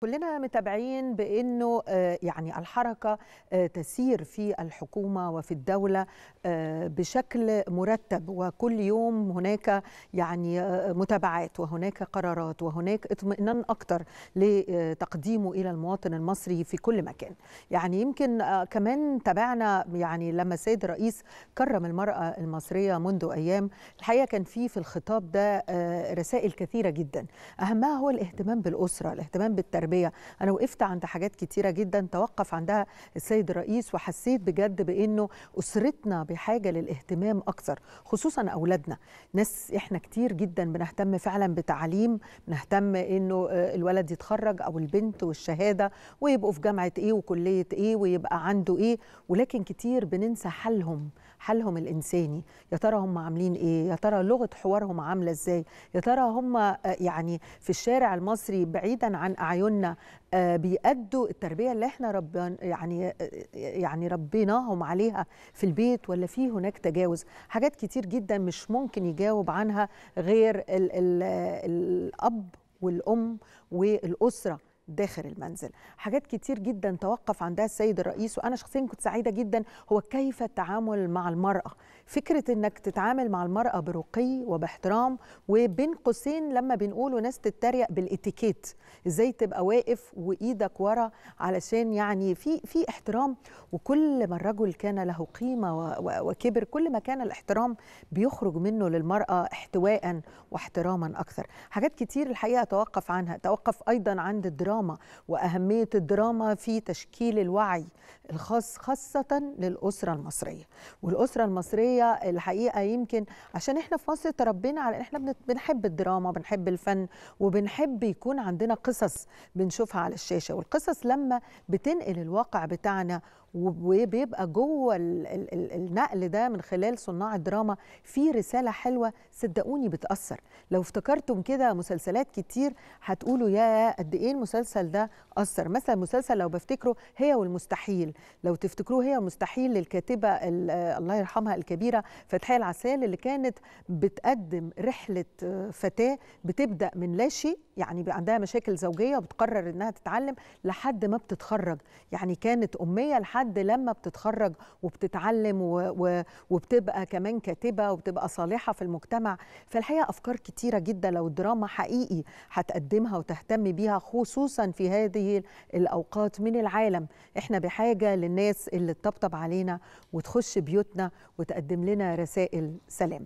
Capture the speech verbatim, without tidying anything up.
كلنا متابعين بأنه يعني الحركة تسير في الحكومة وفي الدولة بشكل مرتب، وكل يوم هناك يعني متابعات وهناك قرارات وهناك اطمئنان أكتر لتقديمه إلى المواطن المصري في كل مكان. يعني يمكن كمان تابعنا يعني لما السيد الرئيس كرم المرأة المصرية منذ أيام، الحقيقة كان فيه في الخطاب ده رسائل كثيرة جدا، أهمها هو الاهتمام بالأسرة، الاهتمام بالتربية. أنا وقفت عند حاجات كتيرة جدا توقف عندها السيد الرئيس، وحسيت بجد بأنه أسرتنا بحاجة للاهتمام أكثر، خصوصا أولادنا. ناس إحنا كتير جدا بنهتم فعلا بتعليم، بنهتم إنه الولد يتخرج أو البنت والشهادة ويبقوا في جامعة إيه وكلية إيه ويبقى عنده إيه، ولكن كتير بننسى حالهم، حالهم الإنساني. يا ترى هم عاملين إيه؟ يا ترى لغة حوارهم عاملة إزاي؟ يا ترى هم يعني في الشارع المصري بعيدا عن أعيننا بيأدوا التربية اللي احنا رب يعني يعني ربيناهم عليها في البيت، ولا في هناك تجاوز؟ حاجات كتير جدا مش ممكن يجاوب عنها غير ال ال الأب والأم والأسرة داخل المنزل. حاجات كتير جدا توقف عندها السيد الرئيس، وأنا شخصيا كنت سعيدة جدا، هو كيف التعامل مع المرأة. فكرة أنك تتعامل مع المرأة برقي وباحترام، وبين قوسين لما بنقوله ناس تتريق بالإتيكيت، إزاي تبقى واقف وإيدك ورا علشان يعني في في احترام. وكل ما الرجل كان له قيمة وكبر، كل ما كان الاحترام بيخرج منه للمرأة احتواء واحتراما أكثر. حاجات كتير الحقيقة توقف عنها، توقف أيضا عند الدراما وأهمية الدراما في تشكيل الوعي الخاص خاصة للأسرة المصرية. والأسرة المصرية الحقيقة يمكن عشان احنا في مصر تربينا على احنا بنحب الدراما، بنحب الفن، وبنحب يكون عندنا قصص بنشوفها على الشاشة، والقصص لما بتنقل الواقع بتاعنا وبيبقى جوه النقل ده من خلال صناع الدراما في رسالة حلوة، صدقوني بتأثر. لو افتكرتم كده مسلسلات كتير هتقولوا يا قد ايه المسلسل ده أثر. مثلا مسلسل لو بفتكره هي والمستحيل، لو تفتكروه هي والمستحيل للكاتبة الله يرحمها الكبيرة فتحية العسال، اللي كانت بتقدم رحلة فتاة بتبدأ من لا شيء، يعني عندها مشاكل زوجية وبتقرر انها تتعلم لحد ما بتتخرج. يعني كانت أمية لحد لما بتتخرج وبتتعلم وبتبقى كمان كاتبة وبتبقى صالحة في المجتمع. فالحقيقة أفكار كتيرة جدا لو الدراما حقيقي هتقدمها وتهتم بيها، خصوصا في هذه الأوقات من العالم. إحنا بحاجة للناس اللي تطبطب علينا وتخش بيوتنا وتقدم لنا رسائل سلام.